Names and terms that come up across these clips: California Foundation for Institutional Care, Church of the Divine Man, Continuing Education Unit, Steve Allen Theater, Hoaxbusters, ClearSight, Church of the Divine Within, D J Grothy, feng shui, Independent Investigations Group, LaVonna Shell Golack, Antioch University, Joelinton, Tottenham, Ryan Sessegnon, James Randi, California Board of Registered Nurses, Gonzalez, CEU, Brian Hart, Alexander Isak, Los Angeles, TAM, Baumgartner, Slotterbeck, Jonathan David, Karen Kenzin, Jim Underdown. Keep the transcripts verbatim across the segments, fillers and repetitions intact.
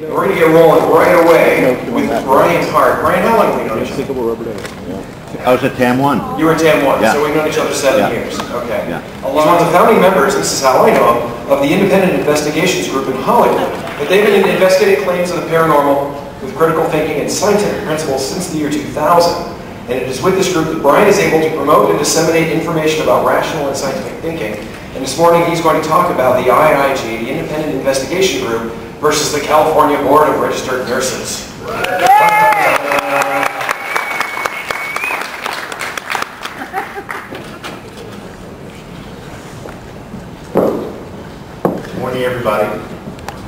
And we're going to get rolling right away with Brian Hart. Brian, how long have we known each other? I was at TAM one. You were at TAM one, yeah. So we've known each other seven yeah. years. Okay. Yeah. Along with the founding members, this is how I know, of the Independent Investigations Group in Hollywood. But they've been investigating claims of the paranormal with critical thinking and scientific principles since the year two thousand. And it is with this group that Brian is able to promote and disseminate information about rational and scientific thinking. And this morning he's going to talk about the I I G, the Independent Investigation Group, versus the California Board of Registered Nurses. Good morning, everybody.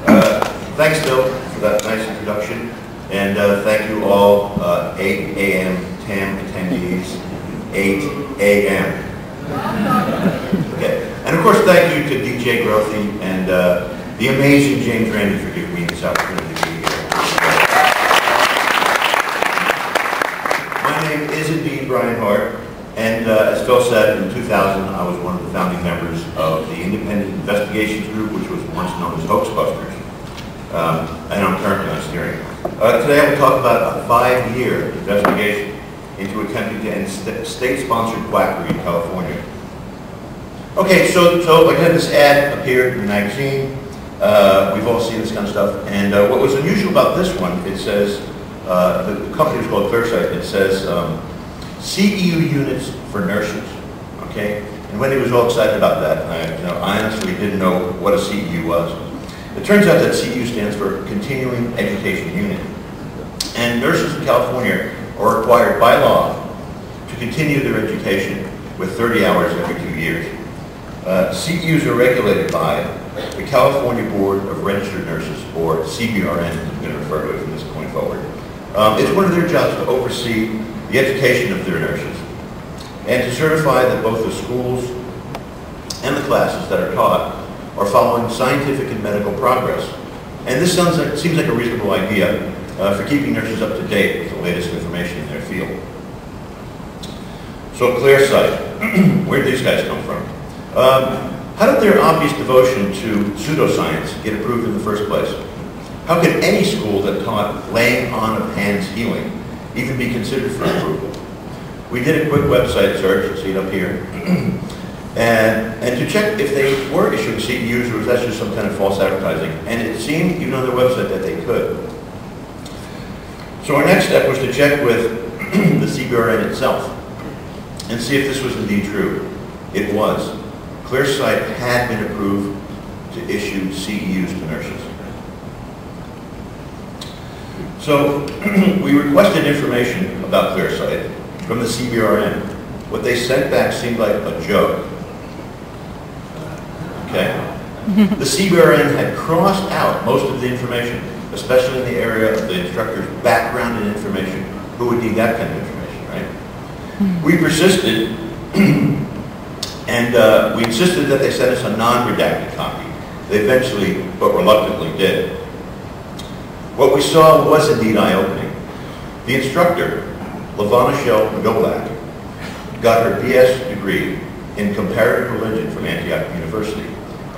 Uh, thanks, Bill, for that nice introduction. And uh, thank you all, uh, eight A M TAM attendees, eight A M Okay. And of course, thank you to D J Grothy and uh, the amazing James Randi for giving me this opportunity to be here. My name is indeed Brian Hart, and uh, as Phil said, in two thousand, I was one of the founding members of the Independent Investigations Group, which was once known as Hoaxbusters, um, and I'm currently on steering. Uh, today, I will talk about a five-year investigation into attempting to end st state-sponsored quackery in California. Okay, so, so again, this ad appeared in the magazine. Uh, we've all seen this kind of stuff. And uh, what was unusual about this one, it says, uh, the, the company was called ClearSight. It says, um, C E U units for nurses, okay? And Wendy was all excited about that. I, you know, I honestly didn't know what a C E U was. It turns out that C E U stands for Continuing Education Unit. And nurses in California are required by law to continue their education with thirty hours every two years. Uh, C E Us are regulated by the California Board of Registered Nurses, or C B R N, as I'm going to refer to it from this point forward. Um, it's one of their jobs to oversee the education of their nurses and to certify that both the schools and the classes that are taught are following scientific and medical progress. And this sounds like, seems like a reasonable idea uh, for keeping nurses up to date with the latest information in their field. So ClearSight, where did these guys come from? Um, how did their obvious devotion to pseudoscience get approved in the first place? How could any school that taught laying on of hands healing even be considered for approval? We did a quick website search, you'll see it up here, and, and to check if they were issuing C E Us or was that just some kind of false advertising, and it seemed even on their website that they could. So our next step was to check with the C B R N itself and see if this was indeed true. It was. ClearSight had been approved to issue C E Us to nurses. So we requested information about ClearSight from the C B R N. What they sent back seemed like a joke. Okay. The C B R N had crossed out most of the information, especially in the area of the instructor's background and information. Who would need that kind of information, right? Mm-hmm. We persisted, and uh, we insisted that they send us a non-redacted copy. They eventually, but reluctantly, did. What we saw was indeed eye-opening. The instructor, LaVonna Shell Golack, got her B S degree in comparative religion from Antioch University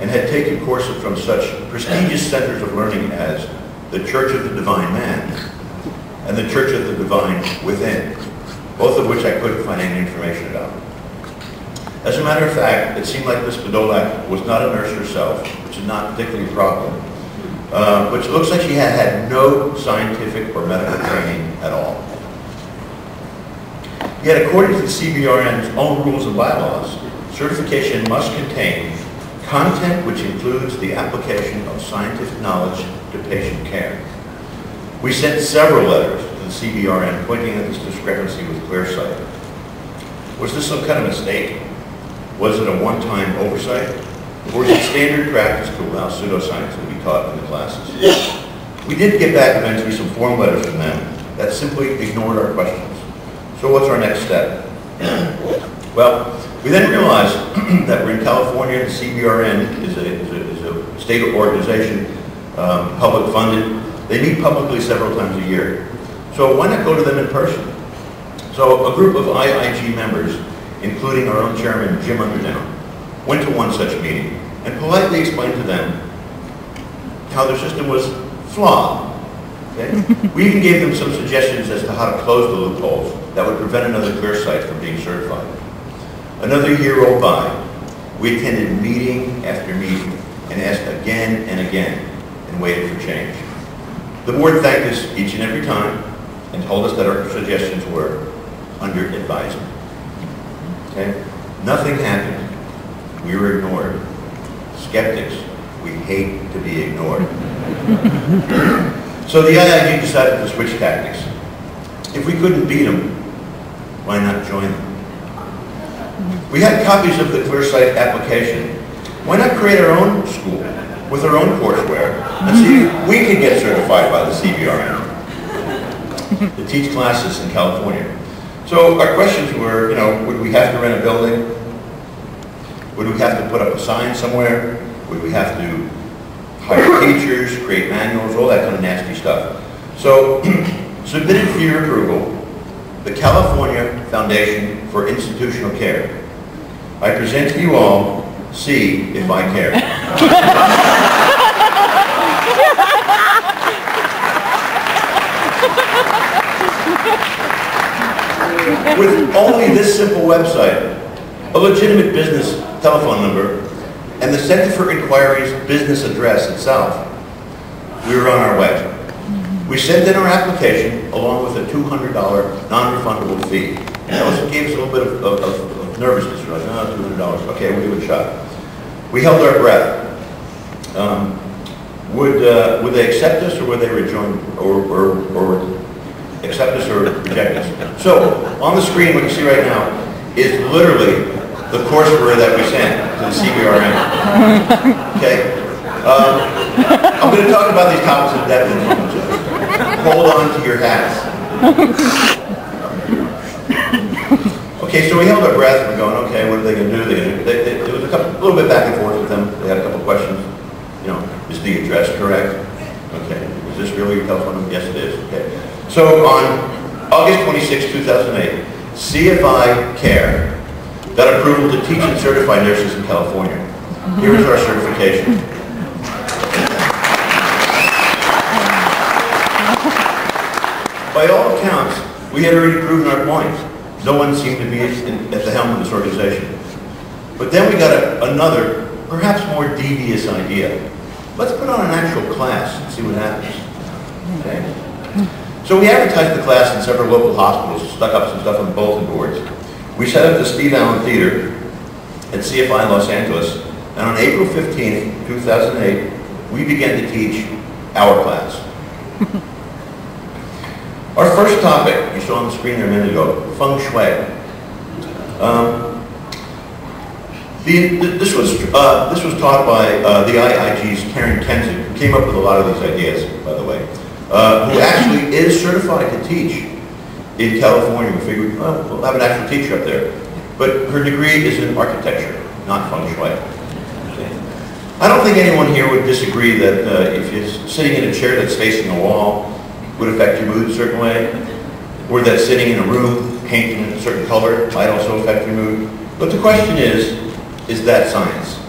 and had taken courses from such prestigious centers of learning as the Church of the Divine Man and the Church of the Divine Within, both of which I couldn't find any information about. As a matter of fact, it seemed like Miz Golack was not a nurse herself, which is not particularly a problem, uh, which looks like she had had no scientific or medical training at all. Yet according to the C B R N's own rules and bylaws, certification must contain content which includes the application of scientific knowledge to patient care. We sent several letters to the C B R N pointing at this discrepancy with ClearSight. Was this some kind of mistake? Was it a one-time oversight? Or is it standard practice to allow pseudoscience to be taught in the classes? We did get back eventually some form letters from them that simply ignored our questions. So what's our next step? Well, we then realized that we're in California, the C B R N is a, is a, is a state organization, um, public funded. They meet publicly several times a year. So why not go to them in person? So a group of I I G members, including our own chairman, Jim Underdown, went to one such meeting and politely explained to them how their system was flawed. Okay? We even gave them some suggestions as to how to close the loopholes that would prevent another ClearSight from being certified. Another year rolled by. We attended meeting after meeting and asked again and again and waited for change. The board thanked us each and every time and told us that our suggestions were under advisement. Okay? Nothing happened. We were ignored. Skeptics, we hate to be ignored. So the I I G decided to switch tactics. If we couldn't beat them, why not join them? We had copies of the ClearSight application. Why not create our own school with our own courseware and see if we could get certified by the C B R N to teach classes in California? So our questions were, you know, would we have to rent a building? Would we have to put up a sign somewhere? Would we have to hire teachers, create manuals, all that kind of nasty stuff? So, submitted for your approval, the California Foundation for Institutional Care. I present to you all, see if I care. With only this simple website, a legitimate business telephone number, and the Center for Inquiry's business address itself, we were on our way. We sent in our application along with a two hundred dollar non-refundable fee. That also gave us a little bit of, of, of nervousness. We're like, no, two hundred dollars. Okay, we'll give it a shot. We held our breath. Um, would uh, would they accept us, or would they rejoin, or, or, or accept us, or reject us? So on the screen, what you see right now is literally the courseware that we sent to the C B R N. Okay? Um, I'm going to talk about these topics in depth in a moment. Hold on to your hats. Okay, so we held our breath. We're going, okay, what are they going to do? They, they, they, there was a couple, a little bit back and forth with them. They had a couple questions. You know, is the address correct? Okay, is this really your telephone number? Yes, it is. Okay. So on August twenty-sixth, two thousand eight, see if I care. That approval to teach and certify nurses in California. Here is our certification. By all accounts, we had already proven our point. No one seemed to be in, at the helm of this organization. But then we got a, another, perhaps more devious idea. Let's put on an actual class and see what happens. Okay. So we advertised the class in several local hospitals, stuck up some stuff on the bulletin boards. We set up the Steve Allen Theater at C F I in Los Angeles, and on April fifteenth, two thousand eight, we began to teach our class. Our first topic, you saw on the screen there a minute ago, feng shui. Um, the, th this, was, uh, this was taught by uh, the I I G's Karen Kenzin, who came up with a lot of these ideas, by the way, uh, who actually is certified to teach in California. We figured, well, we'll have an actual teacher up there. But her degree is in architecture, not feng shui. I don't think anyone here would disagree that uh, if you're sitting in a chair that's facing a wall would affect your mood a certain way, or that sitting in a room painted in a certain color might also affect your mood. But the question is, is that science?